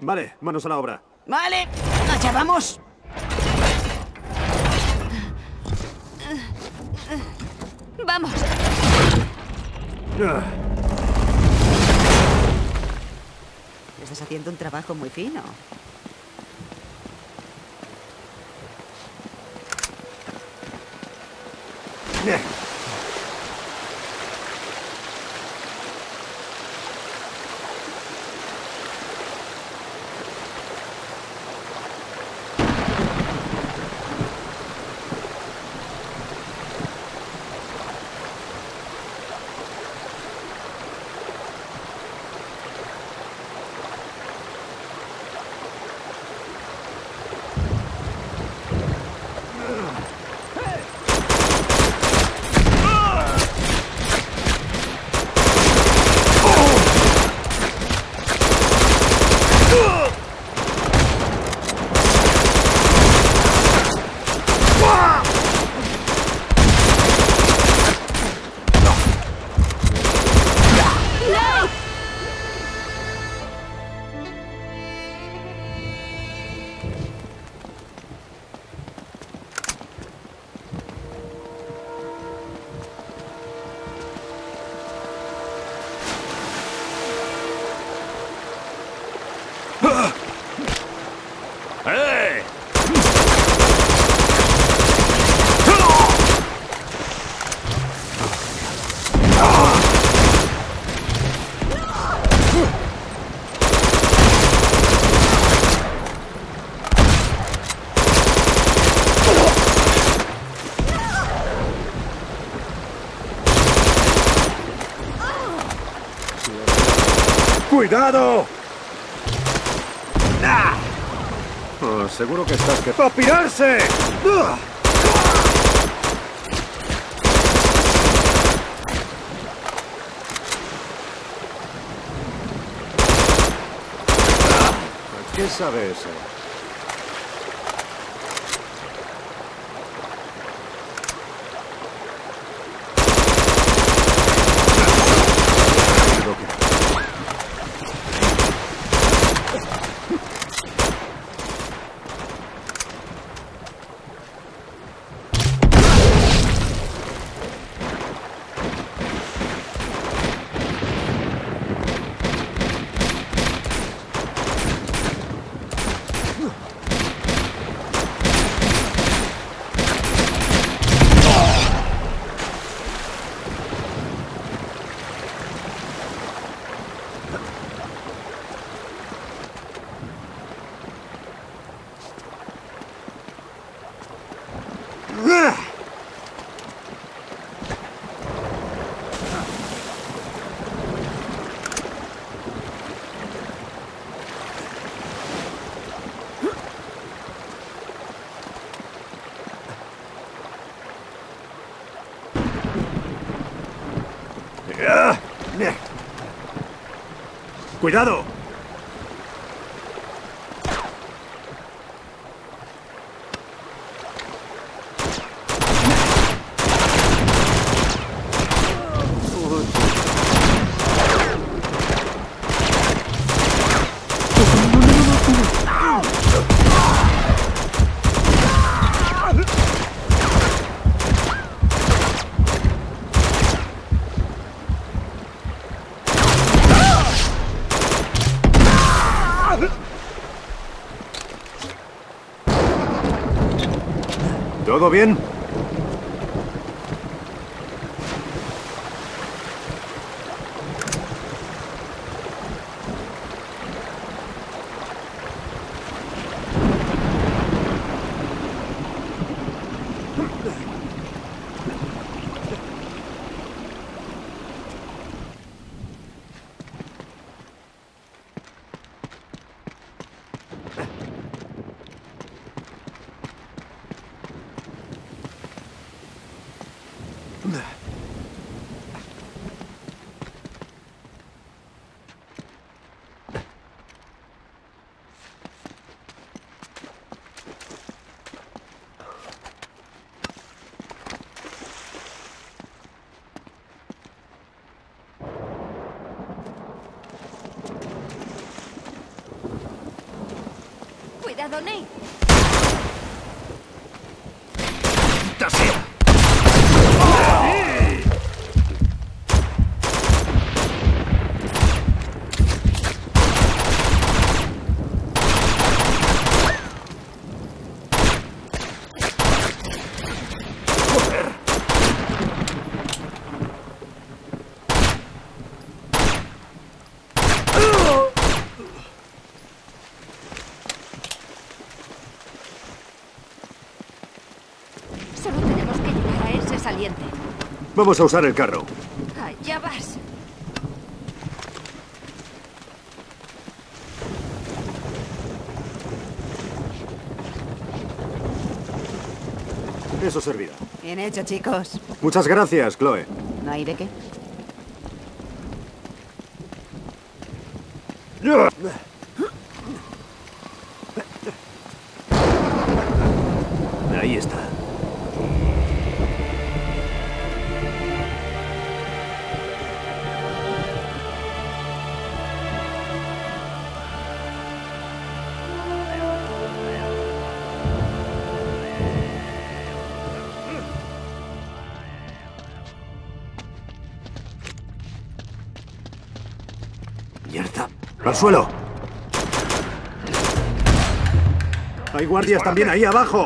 Vale, manos a la obra. Vale, allá vamos. Vamos. Estás haciendo un trabajo muy fino. ¡Cuidado! ¡Ah! Oh, seguro que estás que... ¡Para pirarse! ¡Ah! ¿A qué sabe eso? ¡Cuidado! ¿Todo bien? perdoné. ¡Maldita sea! Vamos a usar el carro. Allá vas. Eso servirá. Bien hecho, chicos. Muchas gracias, Chloe. No hay de qué. Ahí está. ¡Al suelo! ¡Hay guardias también ahí abajo!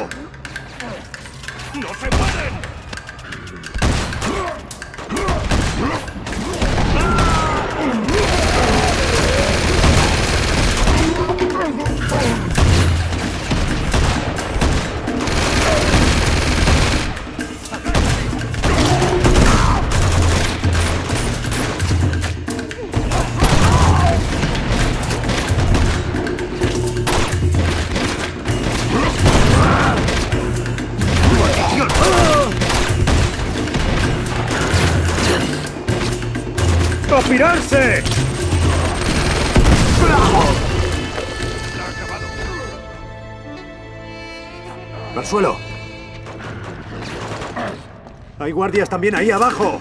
¡No se mueren! ¡Mirarse! ¡Al suelo! ¡Hay guardias también ahí abajo!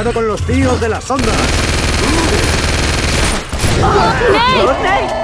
¡Cuidado con los tíos de las ondas! ¡Nate!